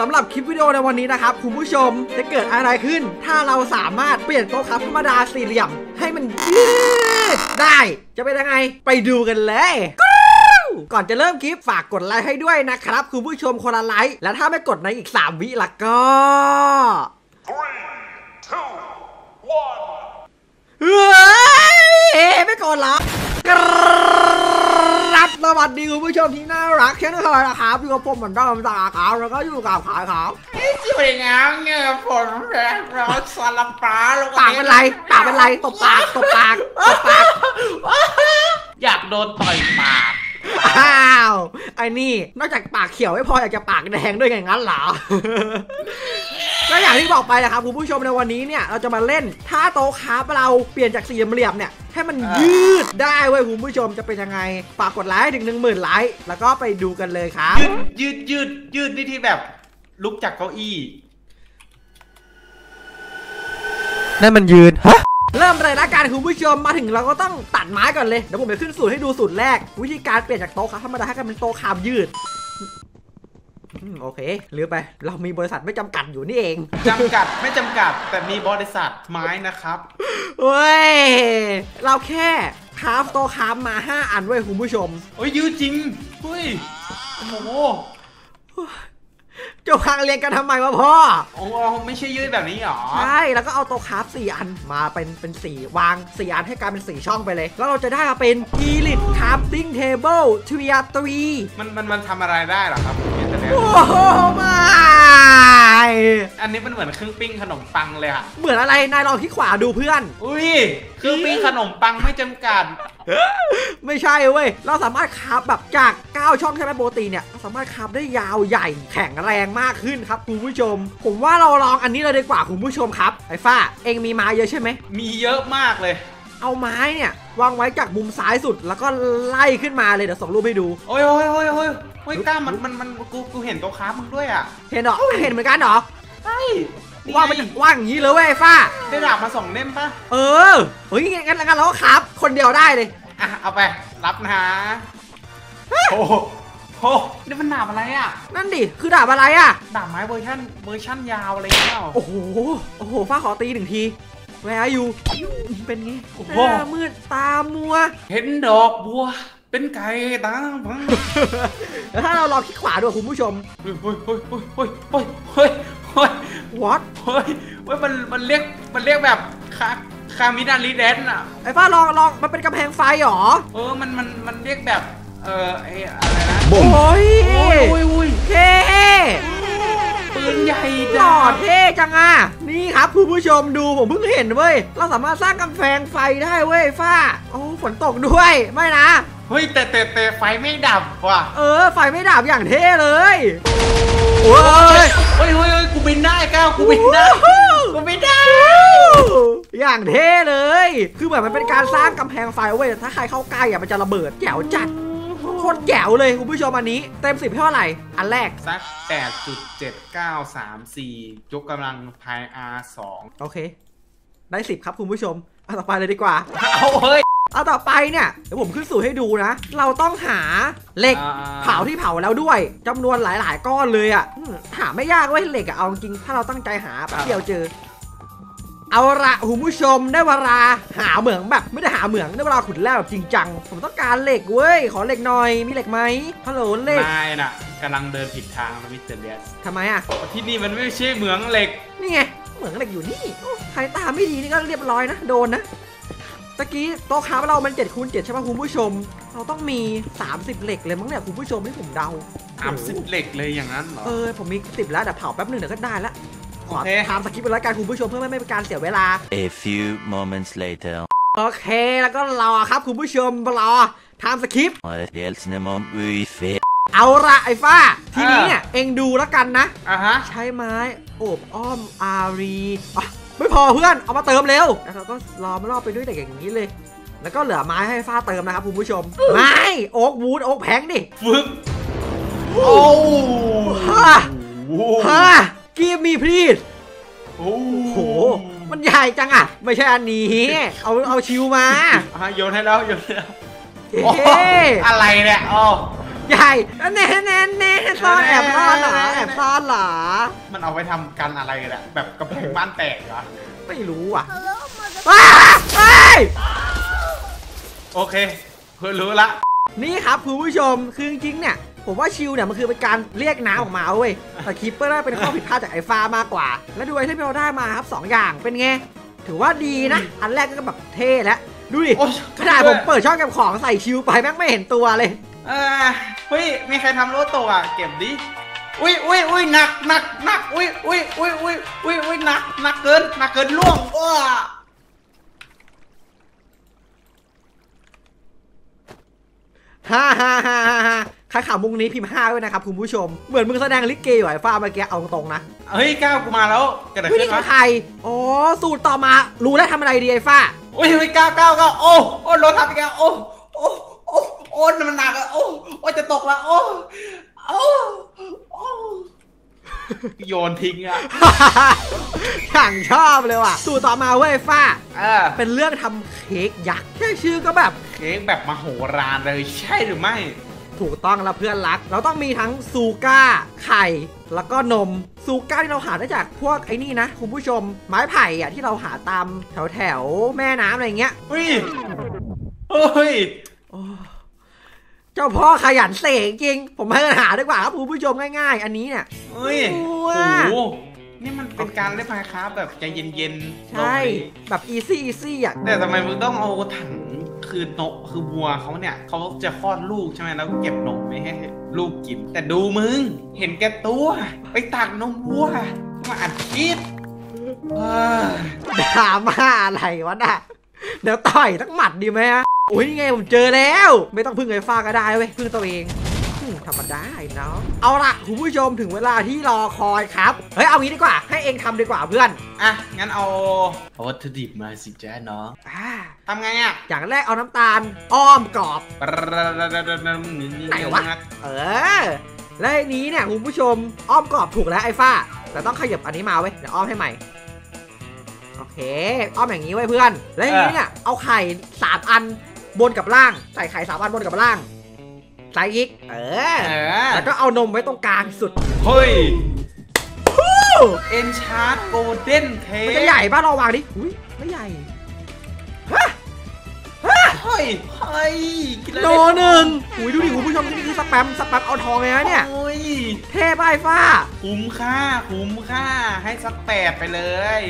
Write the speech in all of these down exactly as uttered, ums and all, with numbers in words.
สำหรับคลิปวิดีโอในวันนี้นะครับคุณผู้ชมจะเกิดอะไรขึ้นถ้าเราสามารถเปลี่ยนโต๊ะครับธรรมดาสี่เหลี่ยมให้มันยืดได้จะเป็นยังไงไปดูกันเลยก่อนจะเริ่มคลิปฝากกดไลค์ให้ด้วยนะครับคุณผู้ชมคนละไลค์และถ้าไม่กดในอีกสามวิละก็เฮ้ยไม่กดหรอสวัสดีคุณผู้ชมที่น่ารักเช่นเคยนะครับอยู่กับผมเหมือนเดิมตาขาวแล้วก็อยู่กับขาวขาวสวยงามเงี้ยฝนแรงร้อนสลับปลาลงปากเป็นไรปากเป็นไรตบปากตบปากตบปากอยากโดนต่อยปากอ้าวไอ้นี่นอกจากปากเขียวไม่พออยากจะปากแดงด้วยอย่างนั้นเหรอก็อย่างที่บอกไปนะครับคุณผู้ชมในวันนี้เนี่ยเราจะมาเล่นถ้าโต๊ะค้าเราเปลี่ยนจากสี่เหลี่ยมเนี่ยให้มันยืดได้เว้ยคุณผู้ชมจะเป็นยังไงฝากกดไลค์ถึงหนึ่งหมื่นไลค์แล้วก็ไปดูกันเลยครับยืดยืดยืดนี่ที่แบบลุกจากเก้าอี้นั่นมันยืดฮะเริ่มเลยละกันคุณผู้ชมมาถึงเราก็ต้องตัดไม้ก่อนเลยเดี๋ยวผมไปขึ้นสูตรให้ดูสูตรแรกวิธีการเปลี่ยนจากโต๊ะค้าธรรมดาให้กลายเป็นโต๊ะค้ายืดโอเคหรือไปเรามีบริษัทไม่จำกัดอยู่นี่เองจำกัดไม่จำกัดแต่มีบริษัทไม้นะครับเว้ยเราแค่คราฟโตคราฟมาห้าอันเว้ยคุณผู้ชมโอ้ยยืดจริงเฮ้ยโอ้โหเจ้าพังเรียนกันทำไมวะพ่ออ๋อไม่ใช่ยืดแบบนี้หรอใช่แล้วก็เอาโตคราฟสี่อันมาเป็นเป็นสี่วางสี่อันให้กลายเป็นสี่ช่องไปเลยแล้วเราจะได้เป็นอีลิทคราฟติ้งเทเบิลเทียตรีมันมันมันทำอะไรได้หรอครับโอ้โหไม่อันนี้มันเหมือนเครื่องปิ้งขนมปังเลยอะเหมือนอะไรนายลองที่ขวาดูเพื่อนอุ้ยเครื่องปิ้งขนมปังไม่จำกัดไม่ใช่เว้ยเราสามารถคราฟแบบจากเก้าช่องใช่ไหมโปรตีนเนี่ยสามารถคราฟได้ยาวใหญ่แข็งแรงมากขึ้นครับคุณผู้ชมผมว่าเราลองอันนี้เลยดีกว่าคุณผู้ชมครับไอ้ฟ้าเองมีไม้เยอะใช่ไหมมีเยอะมากเลยเอาไม้เนี่ยวางไว้จากมุมซ้ายสุดแล้วก็ไล่ขึ้นมาเลยเดี๋ยวส่งรูปให้ดูโอ้ยโอ้ยโอ้ยโอ้ยโอ้ยก้ามันมันมันกูกูเห็นตัวค้ามึงด้วยอ่ะเห็นหรอเห็นเหมือนกันหรอใช่ว่ามันว่างอย่างนี้เลยเว้ยฟ้าได้ดาบมาสองเล่มปะเออเฮ้ยงั้นแล้วกันเราก็ครับคนเดียวได้เลยอ่ะเอาไปรับนะโอ้โหนี่มันดาบอะไรอ่ะนั่นดิคือดาบอะไรอ่ะดาบไม้เวอร์ชันเวอร์ชันยาวอะไรเงี้ยโอ้โหโอ้โหฟ้าขอตีหนึ่งทีแวร์อยู่เป็นไงหน้ามืดตามัวเห็นดอกบัวเป็นไก่ตาพังถ้าเราลองคิดขวาด้วยคุณผู้ชมเฮ้ยเฮ้ยเฮ้ยเฮ้ยเฮ้ยเฮ้ยเฮ้ย what เฮ้ยเฮ้ยมันมันเรียกมันเรียกแบบคาคามินารีแดนอะไอ้ฟ้าลองลองมันเป็นกำแพงไฟหรอเออมันมันมันเรียกแบบเออไออะไรนะโอ้ยโอ้ยโอ้ยเท่ปืนใหญ่หล่อเท่จังอ่ะนี่ครับคุณผู้ชมดูผมเพิ่งเห็นเว้ยเราสามารถสร้างกำแพงไฟได้เว้ยฟ้าโอ้ฝนตกด้วยไม่นะเฮ้ยแต่แต่ไฟไม่ดับว่ะเออไฟไม่ดับอย่างเท่เลยโอ้ยโอ้ยโอ้ยกูบินได้ก้าวกูบินได้กูบินได้อย่างเท่เลยคือแบบมันเป็นการสร้างกำแพงไฟเว้ยถ้าใครเข้าใกล้อ่ะมันจะระเบิดแจ๋วจัดโคตรแจ๋วเลยคุณผู้ชมอันนี้เต็มสิบเท่าไหร่อันแรกสัก แปดจุดเจ็ดเก้าสามสี่ ยกกำลังพาย อาร์ สอง โอเคได้สิบครับคุณผู้ชมเอาต่อไปเลยดีกว่าเอาเฮ้ยเอาต่อไปเนี่ยเดี๋ยวผมขึ้นสูตรให้ดูนะเราต้องหาเหล็กเผาที่เผาแล้วด้วยจำนวนหลายๆก้อนเลยอ่ะหาไม่ยากเว้ยเหล็กอ่ะเอาจริงถ้าเราตั้งใจหาแป๊บเดียวเจอเอาละคุณผู้ชมได้เวลาหาเหมืองแบบไม่ได้หาเหมืองได้เวลาขุดแร่แบบจริงจังผมต้องการเหล็กเว้ยขอเหล็กหน่อยมีเหล็กไหมฮัลโหลเหล็กไม่น่ะกำลังเดินผิดทางนะมิสเตอร์เลียสทำไมอ่ะที่นี่มันไม่ใช่เหมืองเหล็กนี่ไงเหมืองเหล็กอยู่นี่ใครตาไม่ดีนี่ก็เรียบร้อยนะโดนนะตะกี้โต๊ะค้าเรามันเจ็ดคูณเจ็ดใช่ป่ะคุณผู้ชมเราต้องมีสามสิบเหล็กเลยมั้งเนี่ยคุณผู้ชมที่ผมเดาสามสิบเหล็กเลยอย่างนั้นเหรอเออผมมีสิบแล้วเดี๋ยวเผาแป๊บนึงเดี๋ยวก็ได้ละขอตามสคริปต์ไปแล้วกันคุณผู้ชมเพื่อไม่ให้เป็นการเสียเวลา A few moments later โอเคแล้วก็รอครับคุณผู้ชมรอตามสคริปต์เอาละไอ้ฟ้าทีนี้เนี่ยเอ็งดูแล้วกันนะอ่ะฮะใช้ไม้โอบอ้อมอารีไม่พอเพื่อนเอามาเติมเร็วแล้วเราก็ล้อมรอบไปด้วยแต่อย่างนี้เลยแล้วก็เหลือไม้ให้ฟ้าเติมนะครับคุณผู้ชมไม้โอ๊กวูดโอ๊กแพงดิฟึ๊บโอ้ฮ่าฮ่ากีบมีพีดโอ้โหมันใหญ่จังอ่ะไม่ใช่อันนี้เอาเอาชิวมาโยนให้แล้วโยนแล้วอะไรเนี่ยอ๋อ ใหญ่แน่แน่แน่ซ่อนแอบซ่อนหรอแอบซ่อนหรอมันเอาไปทำกันอะไรแหละแบบกระเพงบ้านแตกเหรอไม่รู้อ่ะโอเคเพื่อนรู้ละนี่ครับคุณผู้ชมคือจริงเนี่ยผมว่าชิลเนี่ยมันคือเป็นการเรียกน้ำออกมาเว้ยแต่คลิปเปอร์น่าเป็นข้อผิดพลาดจากไอ้ฟ้ามากกว่าแล้วดูไอเทมที่เราได้มาครับสองอย่างเป็นไงถือว่าดีนะอันแรกก็แบบเท่แล้วดูดิขนาดผมเปิดช่องเก็บของใส่ชิลไปแม่งไม่เห็นตัวเลยเออเฮ้ยมีใครทำโลโต้อ่ะเก็บดิอุ้ยอุ้ยอุ้ยหนักหนักหนักอุ้ยอุ้ยอุ้ยอุ้ยอุ้ยอุ้ยหนักหนักเกินหนักเกินล่วงอ้อฮ่าฮ่าฮ่าฮ่าข่าวมุงนี้พิมพ์ห้าด้วยนะครับคุณผู้ชมเหมือนมึงแสดงลิเกอยู่ไอ้ฟ้าเมื่อกี้เอาตรงๆนะเฮ้ยก้าวกูมาแล้วกระดาษขึ้นมาใครอ๋อสูตรต่อมารู้แล้วทำอะไรดีไอ้ฟ้าโอ้ยก้าวก้าวก้าวโอ้โอ้รถทับไปแกโอ้โอ้โอ้โอ้มันหนักอะโอ้โอ้จะตกละโอ้โอ้โอ้โยนทิ้งอะขังชอบเลยว่ะสูตรต่อมาเว้ยฟ้าเป็นเรื่องทำเค้กยักษ์แค่ชื่อก็แบบเค้กแบบมโหฬารเลยใช่หรือไม่ถูกต้องแล้วเพื่อนรักเราต้องมีทั้งซูก้าไข่แล้วก็นมซูก้าที่เราหาได้จากพวกไอ้นี่นะคุณผู้ชมไม้ไผ่อ่ะที่เราหาตามแถวแถวแม่น้ำอะไรเงี้ยอุ้ยเฮ้ยเจ้าพ่อขยันเสกจริงผมให้หาดีกว่าครับคุณผู้ชมง่ายๆอันนี้เนี่ยเฮ้ยโอ้นี่มันเป็นการเล่นไพ่ครับแบบใจเย็นๆใช่แบบอีซี่อีซี่อ่ะแต่ทำไมมึงต้องเอาถังคือโนคือบัวเขาเนี่ยเขาจะคลอดลูกใช่ไหมแล้วก็เก็บนมไม่ให้ลูกกินแต่ดูมึงเห็นแกตัวไปตักนมบัวมาอัดคลิปถามว่าอะไรวะน่ะเดี๋ยวต่อยสักหมัดดีไหมฮะโอ้ยนี่ไงผมเจอแล้วไม่ต้องพึ่งไอ้ฟ้าก็ได้เว้ยพึ่งตัวเองทำมาได้เนาะเอาละคุณผู้ชมถึงเวลาที่รอคอยครับเฮ้ยเอางี้ดีกว่าให้เองทำดีกว่าเพื่อนอ่ะงั้นเอาเอาวัตถุดิบมาสิแจ๊ดเนาะทำไงอ่ะอย่างแรกเอาน้ำตาลอ้อมกรอบไหนวะเออและนี้เนี่ยคุณผู้ชมอ้อมกรอบถูกแล้วไอ้ฟ้าแต่ต้องขยับอันนี้มาเว้ยเดี๋ยวอ้อมให้ใหม่โอเคอ้อมอย่างนี้ไว้เพื่อนและนี้เนี่ยเอาไข่สามอันบนกับล่างใส่ไข่สามอันบนกับล่างใส่อีกเออแล้วก็เอานมไว้ตรงกลางสุดเฮ้ยเอ็นชาร์ดโกลเด้นเค้กมันจะใหญ่ป่ะลองวางดิอุ้ยไม่ใหญ่ฮะฮะเฮ้ยเฮ้ยโลหนึ่งอุ้ยดูดิคุณผู้ชมนี่คือสแปมสแปมเอาทองเลยนะเนี่ยเท่ป้ายฟ้าคุ้มค่าคุ้มค่าให้สักแปดไปเลย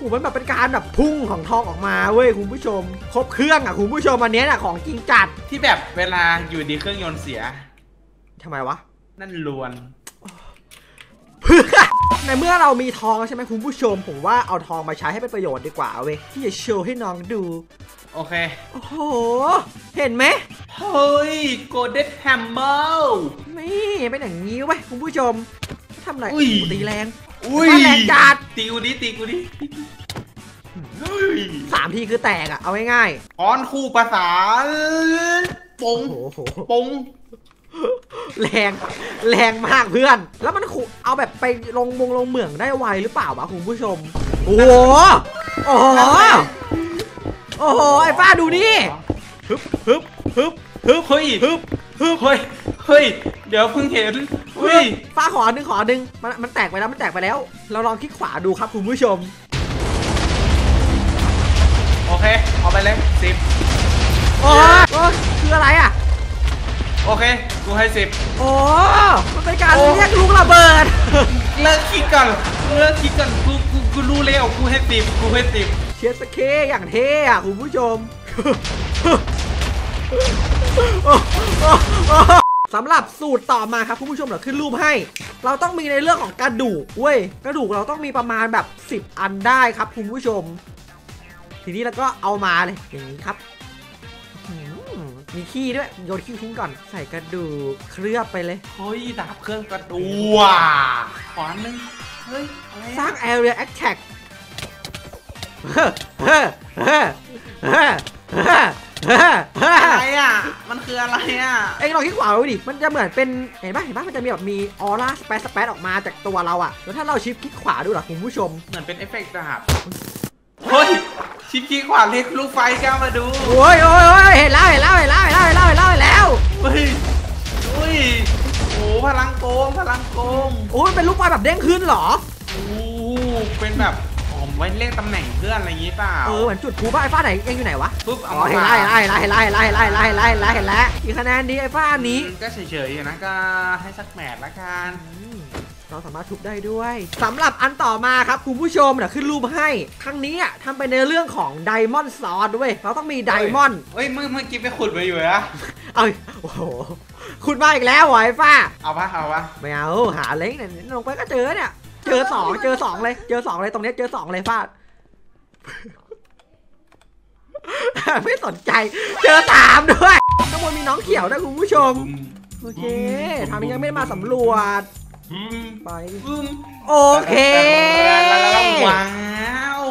หูมันแบบเป็นการแบบพุ่งของทองออกมาเว้ยคุณผู้ชมครบเครื่องอ่ะคุณผู้ชมอันนี้น่ะของจริงจัดที่แบบเวลาอยู่ดีเครื่องยนต์เสียทำไมวะนั่นลวนในเมื่อเรามีทองใช่ไหมคุณผู้ชมผมว่าเอาทองมาใช้ให้เป็นประโยชน์ดีกว่าเว้ยที่จะโชว์ให้น้องดูโอเคโอ้โหเห็นไหมเฮ้ยโกลเด้นแฮมเมอร์นี่เป็นอย่างนี้เว้ยคุณผู้ชมทำอะไรตีแรงอุ้ยแรงจัดตีกูดิตีกูดิสามทีคือแตกอ่ะเอาง่ายๆอ้อนคู่ภาษาปงปงแรงแรงมากเพื่อนแล้วมันขู่เอาแบบไปลงมงลงเหมืองได้ไวหรือเปล่าวะคุณผู้ชมโอ้โหโอ้โหโอ้โหไอ้ฟ้าดูนี่ฮึบฮึบฮึบฮึบเฮ้ยฮึบฮึบเฮ้ยเฮ้ยเดี๋ยวเพิ่งเห็นอุ้ยฟ้าขอหนึ่งขอหนึ่งมันมันแตกไปแล้วมันแตกไปแล้วเราลองคลิกขวาดูครับคุณผู้ชมโอเคเอาไปเลยสิบโอ้คืออะไรอ่ะโอเคกูให้สิบโอ้มันเป็นการเรียกลูกระเบิดเลิกคิดก่อนเลิกคิดก่อนกูกูกูรู้แล้วกูให้สิบกูให้สิบเชียร์สเค้อย่างเท่อะคุณผู้ชมสำหรับสูตรต่อมาครับคุณผู้ชมเดี๋ยวขึ้นรูปให้เราต้องมีในเรื่องของกระดูกเว้ยกระดูกเราต้องมีประมาณแบบสิบอันได้ครับคุณผู้ชมทีนี้แล้วก็เอามาเลยอย่างนี้ครับมีขี้ด้วยโยนขี้ทิ้งก่อนใส่กระดูกเคลือบไปเลยเฮ้ยดาบเครื่องกระดูกว้าขวานนึงเฮ้ยสร้าง Area Attack เฮ้อเฮ้อเฮ้อเฮ้อเฮ้ออะไรอ่ะมันคืออะไรอ่ะเอ็งลองคิดขวาดูดิมันจะเหมือนเป็นเห็นป่ะเห็นป่ะมันจะมีแบบมีออร่าสเปซสเปซออกมาจากตัวเราอ่ะแล้วถ้าเราชิปคิดขวาดูหรอคุณผู้ชมเหมือนเป็นเอฟเฟกต์ดาบเฮ้ยชิปคิดขวาเล็กลูกไฟก้าวมาดูโอ้ยโอ้ยเห็นแล้วเห็นแล้วเห็นแล้วเห็นแล้วเห็นแล้วเห็นแล้วเฮ้ยเฮ้ย โอ้พลังโกงพลังโกงโอ้ยเป็นลูกบอลแบบเด้งขึ้นเหรอโอ้เป็นแบบผมไว้เลขตำแหน่งเพื่อนอะไรอย่างงี้เปล่าเออเหมือนจุดกูป่ะไอ้ฝ้าไหนยังอยู่ไหนวะปุ๊บอ๋อเห็นแล้วเห็นแล้วเห็นแล้วเห็นแล้วเห็นแล้วเห็นแล้วเห็นแล้วเห็นแล้วอีกคะแนนดีไอ้ฝ้านี้ก็เฉยๆนะก็ให้สักแมตช์ละกันเราสามารถทุบได้ด้วยสำหรับอันต่อมาครับคุณผู้ชมเดี๋ยวขึ้นรูปให้ครั้งนี้ทำไปในเรื่องของไดมอนด์ซอสด้วยเราต้องมีไดมอนด์เฮ้ยเมื่อเมื่อกี้ไปขุดมาอยู่นะเอ้ยโอ้โหขุดมาอีกแล้วไอ้ฝ้าเอาปะเอาปะไม่เอาหาเล้งเนี่ยลงไปก็เจอเนี่ยเจอสองเจอสองเลยเจอสองเลยตรงนี้เจอสองเลยฟาดไม่สนใจเจอสามด้วยข้างบนมีน้องเขียวนะคุณผู้ชมโอเคทางนี้ยังไม่มาสำรวจไปโอเคว้าว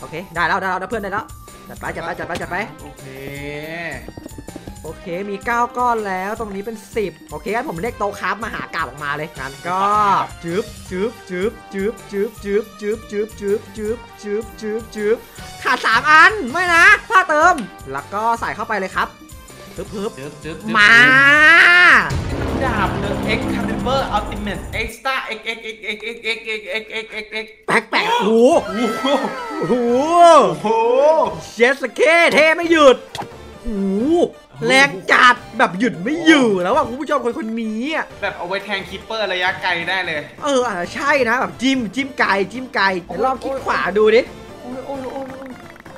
โอเคได้แล้วได้แล้วนะเพื่อนได้แล้วจัดไปจัดไปจัดไปจัดไปโอเคโอเคมีเก้าก้อนแล้วตรงนี้เป็นสิบโอเคงั้นผมเรียกโต๊ะคราฟมาหากาบออกมาเลยงั้นก็จึ๊บจึ๊บจึ๊บจึ๊บจึ๊บจึ๊บจึ๊บจึ๊บจึ๊บจึ๊บจึ๊บจึ๊บจึ๊บขาดสามอันไม่นะผ้าเติมแล้วก็ใส่เข้าไปเลยครับเพิ่มเพิ่มมาดาบเดอะเอ็กซ์คาลิเบอร์อัลติเมทเอ็กซ์ต้าเอ็กซ์เอ็กซ์เอ็กซ์เอ็กซ์เอ็กซ์เอ็กซ์เอ็กซ์เอ็กซ์เอ็กซ์เอ็กซ์เอ็กซ์แปลกแปลกโอ้โหโอ้โหโอ้เจสเก้เท่ไม่หยุดโอ้แรงจัดแบบหยุดไม่อยู่แล้วอ่ะคุณผู้ชมคนคนนี้แบบเอาไว้แทงคิปเปอร์ระยะไกลได้เลยเอออ่ะใช่นะแบบจิ้มจิ้มไกลจิ้มไกลลองคิดขวาดูดิ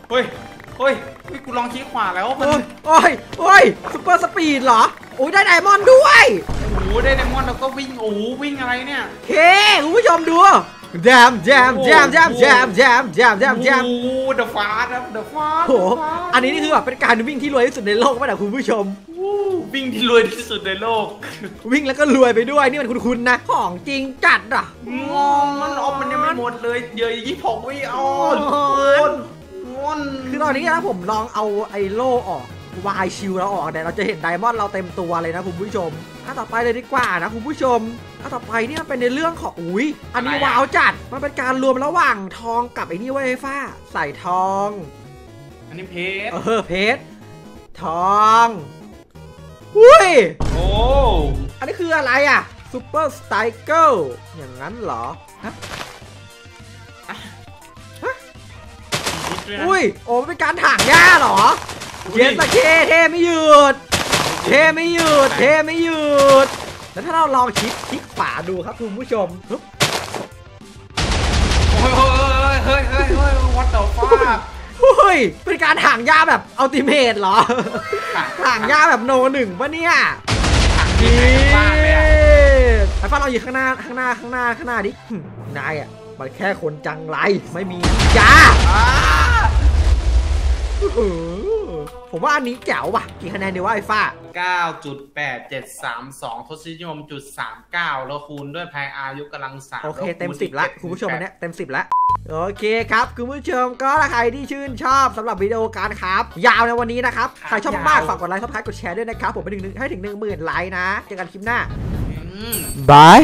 โอ้ยโอ้ยโอ้ยเฮ้ยเฮ้ยกูลองคิดขวาแล้วมันโอ้ยโอ้ยซุปเปอร์สปีดเหรอโอ้ยได้ไดมอนด์ด้วยโอ้ยได้ไดมอนด์แล้วก็วิ่งโอ้วิ่งอะไรเนี่ยเฮ้คุณผู้ชมดูแจมแจมแจมแจมแจมแจมแจมแจมแจมโอ้เดอะฟาสต์ครับเดอะฟาสต์โอ้อันนี้นี่คือแบบเป็นการวิ่งที่รวยที่สุดในโลกไหมนะคุณผู้ชมวิ่งที่รวยที่สุดในโลกวิ่งแล้วก็รวยไปด้วยนี่มันคุ้นๆนะของจริงจัดอ่ะงงมันออกมันยังไม่หมดเลยเยอะยี่หกวิออนคือตอนนี้นะผมลองเอาไอโล่ออกวายชิวเราออกเนี่ยเราจะเห็นไดมอนด์เราเต็มตัวเลยนะคุณผู้ชมอ่ะต่อไปเลยดีกว่านะคุณผู้ชมอ่ะต่อไปนี่มันเป็นในเรื่องของอุ้ยอันนี้ว้าวจัดมันเป็นการรวมระหว่างทองกับไอ้นี่ไว้ไอ้ฝ้าใส่ทองอันนี้เพชรเออเพชรทองอุ้ยโอ้อันนี้คืออะไรอ่ะซูเปอร์สไตรเกิลอย่างนั้นเหรอฮะอุ้ยโอ้เป็นการถางหญ้าเหรอเย็นตะเคเทไม่หยุดเทไม่หยุดเทไม่หยุดแล้วถ้าเราลองชิปชิปขวาดูครับคุณผู้ชมโอ้ยเฮ้ยเฮ้ยเฮ้ยเฮ้ยวัดเต่าฟ้าเฮ้ยเป็นการถางหญ้าแบบอัลติเมทเหรอถางหญ้าแบบโนหนึ่งปะเนี่ยนี่ไอ้ฟ้าเราอยู่ข้างหน้าข้างหน้าข้างหน้าข้างหน้าดินายอ่ะมันแค่คนจังไรไม่มียาผมว่าอันนี้แจ๋วว่ะกี่คะแนนดีวะไอ้ฝ้า เก้าจุดแปดเจ็ดสามสอง ทศนิยม จุดสามเก้า แล้วคูณด้วยพายอายุกำลังสามโอเคเต็มสิบละคุณผู้ชมอันเนี้ยเต็มสิบละโอเคครับคุณผู้ชมก็ถ้าใครที่ชื่นชอบสำหรับวิดีโอการครับยาวในวันนี้นะครับใครชอบมากฝากกดไลค์ชอบคลายกดแชร์ด้วยนะครับผมไปถึงให้ถึงหนึ่งหมื่นไลค์นะเจอกันคลิปหน้าบาย